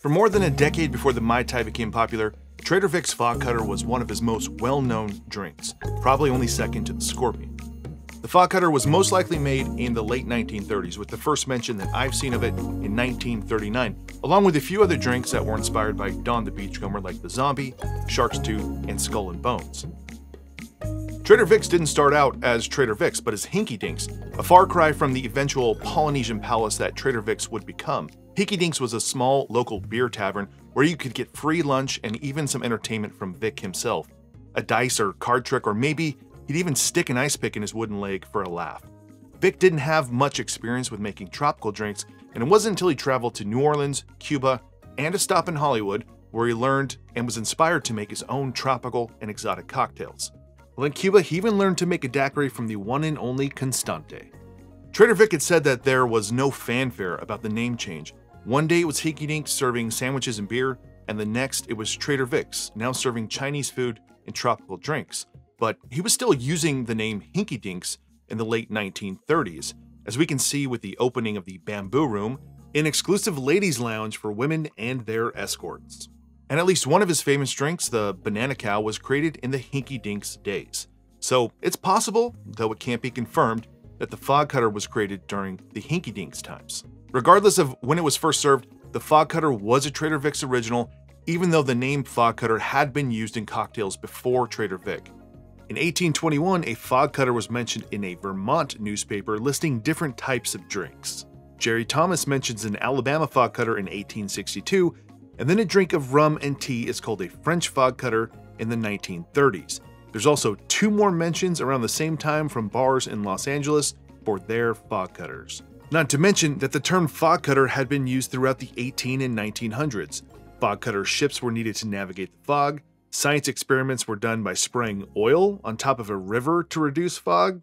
For more than a decade before the Mai Tai became popular, Trader Vic's Fog Cutter was one of his most well-known drinks, probably only second to the Scorpion. The Fog Cutter was most likely made in the late 1930s, with the first mention that I've seen of it in 1939, along with a few other drinks that were inspired by Don the Beachcomber like the Zombie, Shark's Tooth, and Skull and Bones. Trader Vic's didn't start out as Trader Vic's, but as Hinky Dinks, a far cry from the eventual Polynesian palace that Trader Vic's would become. Hinky Dinks was a small local beer tavern where you could get free lunch and even some entertainment from Vic himself, a dice or card trick, or maybe he'd even stick an ice pick in his wooden leg for a laugh. Vic didn't have much experience with making tropical drinks, and it wasn't until he traveled to New Orleans, Cuba, and a stop in Hollywood where he learned and was inspired to make his own tropical and exotic cocktails. Well, in Cuba, he even learned to make a daiquiri from the one and only Constante. Trader Vic had said that there was no fanfare about the name change. One day it was Hinky Dinks serving sandwiches and beer, and the next it was Trader Vic's, now serving Chinese food and tropical drinks. But he was still using the name Hinky Dinks in the late 1930s, as we can see with the opening of the Bamboo Room, an exclusive ladies' lounge for women and their escorts. And at least one of his famous drinks, the Banana Cow, was created in the Hinky Dinks days. So it's possible, though it can't be confirmed, that the Fog Cutter was created during the Hinky Dinks times. Regardless of when it was first served, the Fog Cutter was a Trader Vic's original, even though the name Fog Cutter had been used in cocktails before Trader Vic. In 1821, a fog cutter was mentioned in a Vermont newspaper listing different types of drinks. Jerry Thomas mentions an Alabama fog cutter in 1862, and then a drink of rum and tea is called a French fog cutter in the 1930s. There's also two more mentions around the same time from bars in Los Angeles for their fog cutters. Not to mention that the term fog cutter had been used throughout the 1800s and 1900s. Fog cutter ships were needed to navigate the fog. Science experiments were done by spraying oil on top of a river to reduce fog.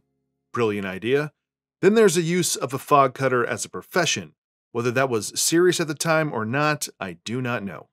Brilliant idea. Then there's the use of a fog cutter as a profession. Whether that was serious at the time or not, I do not know.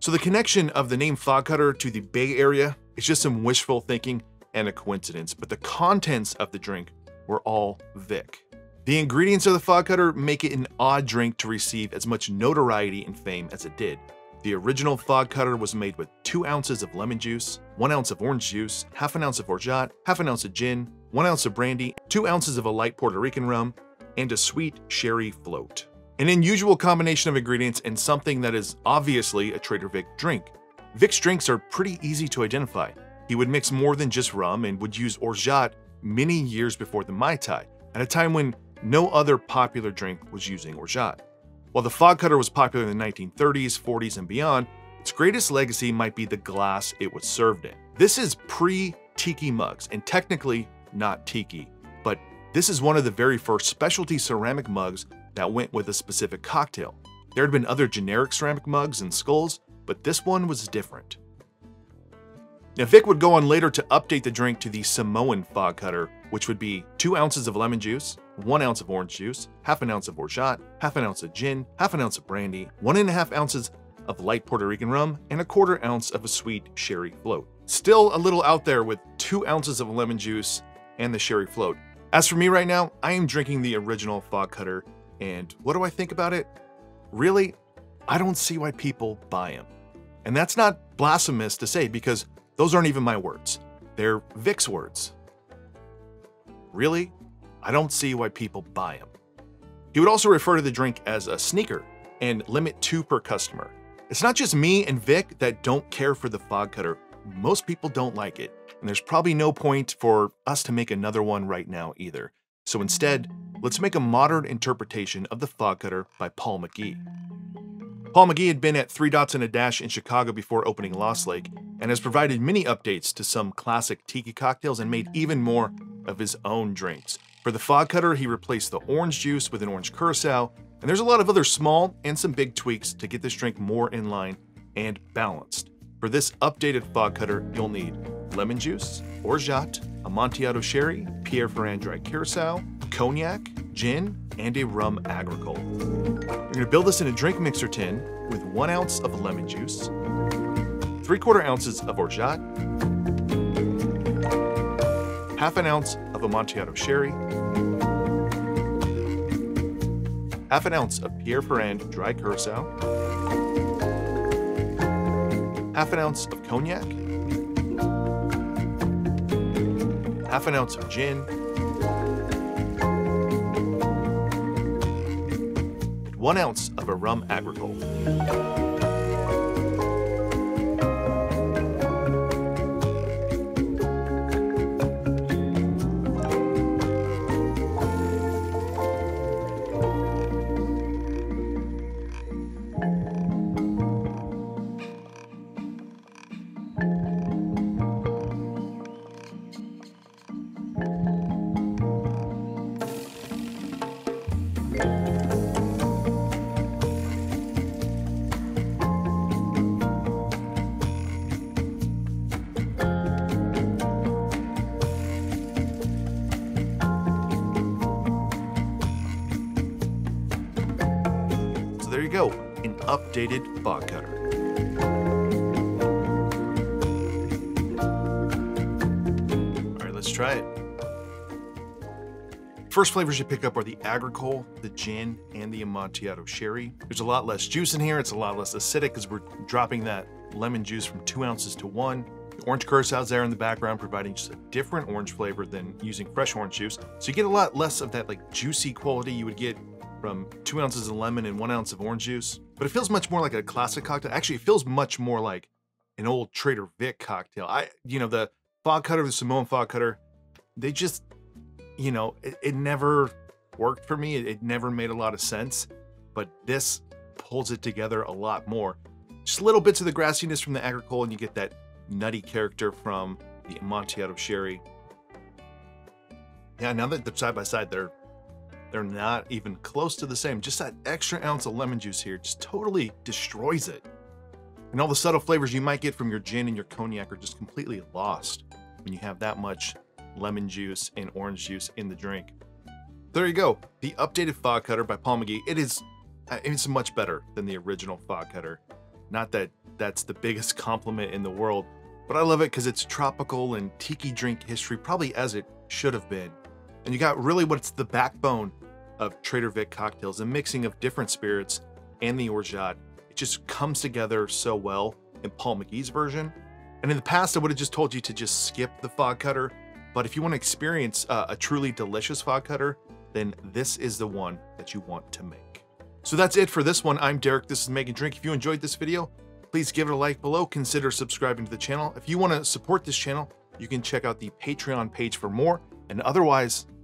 So the connection of the name Fog Cutter to the Bay Area is just some wishful thinking and a coincidence, but the contents of the drink were all Vic. The ingredients of the Fog Cutter make it an odd drink to receive as much notoriety and fame as it did. The original Fog Cutter was made with 2 ounces of lemon juice, 1 ounce of orange juice, half an ounce of orgeat, half an ounce of gin, 1 ounce of brandy, 2 ounces of a light Puerto Rican rum, and a sweet sherry float. An unusual combination of ingredients and something that is obviously a Trader Vic drink. Vic's drinks are pretty easy to identify. He would mix more than just rum and would use orgeat many years before the Mai Tai, at a time when no other popular drink was using orgeat. While the Fog Cutter was popular in the 1930s, 40s, and beyond, its greatest legacy might be the glass it was served in. This is pre-Tiki mugs, and technically not Tiki, but this is one of the very first specialty ceramic mugs that went with a specific cocktail. There had been other generic ceramic mugs and skulls, but this one was different. Now, Vic would go on later to update the drink to the Samoan Fog Cutter, which would be 2 ounces of lemon juice, 1 ounce of orange juice, half an ounce of orgeat, half an ounce of gin, half an ounce of brandy, 1.5 ounces of light Puerto Rican rum, and 1/4 ounce of a sweet sherry float. Still a little out there with 2 ounces of lemon juice and the sherry float. As for me right now, I am drinking the original Fog Cutter, and what do I think about it? Really, I don't see why people buy them. And that's not blasphemous to say, because those aren't even my words. They're Vic's words. Really? I don't see why people buy them. He would also refer to the drink as a sneaker and limit 2 per customer. It's not just me and Vic that don't care for the Fog Cutter. Most people don't like it, and there's probably no point for us to make another one right now either. So instead, let's make a modern interpretation of the Fog Cutter by Paul McGee. Paul McGee had been at 3 Dots and a Dash in Chicago before opening Lost Lake, and has provided many updates to some classic Tiki cocktails and made even more of his own drinks. For the Fog Cutter, he replaced the orange juice with an orange curacao, and there's a lot of other small and some big tweaks to get this drink more in line and balanced. For this updated Fog Cutter, you'll need lemon juice, orgeat, Amontillado sherry, Pierre Ferrand Dry Curacao, cognac, gin, and a Rum Agricole. You're gonna build this in a drink mixer tin with 1 ounce of lemon juice, 3/4 ounces of orgeat, half an ounce of Amontillado sherry, half an ounce of Pierre Ferrand Dry Curacao, half an ounce of cognac, half an ounce of gin, 1 ounce of a rum agricole, Fog Cutter. All right, let's try it. First flavors you pick up are the agricole, the gin, and the Amontillado sherry. There's a lot less juice in here. It's a lot less acidic because we're dropping that lemon juice from 2 ounces to one. The orange curacao's there in the background, providing just a different orange flavor than using fresh orange juice. So you get a lot less of that like juicy quality you would get from 2 ounces of lemon and 1 ounce of orange juice. But it feels much more like a classic cocktail. Actually, it feels much more like an old Trader Vic cocktail. You know, the Fog Cutter, the Samoan Fog Cutter, they just, you know, it never worked for me. It never made a lot of sense, but this pulls it together a lot more. Just little bits of the grassiness from the agricole, and you get that nutty character from the Amontillado sherry. Yeah, now that they're side by side, they're not even close to the same. Just that extra ounce of lemon juice here just totally destroys it. And all the subtle flavors you might get from your gin and your cognac are just completely lost when you have that much lemon juice and orange juice in the drink. There you go, the updated Fog Cutter by Paul McGee. It's much better than the original Fog Cutter. Not that that's the biggest compliment in the world, but I love it because it's tropical and tiki drink history, probably as it should have been. And you got really what's the backbone of Trader Vic cocktails, a mixing of different spirits and the orgeat. It just comes together so well in Paul McGee's version. And in the past, I would have just told you to just skip the Fog Cutter, but if you want to experience a truly delicious Fog Cutter, then this is the one that you want to make. So that's it for this one. I'm Derek, this is Make and Drink. If you enjoyed this video, please give it a like below. Consider subscribing to the channel. If you want to support this channel, you can check out the Patreon page for more, and otherwise,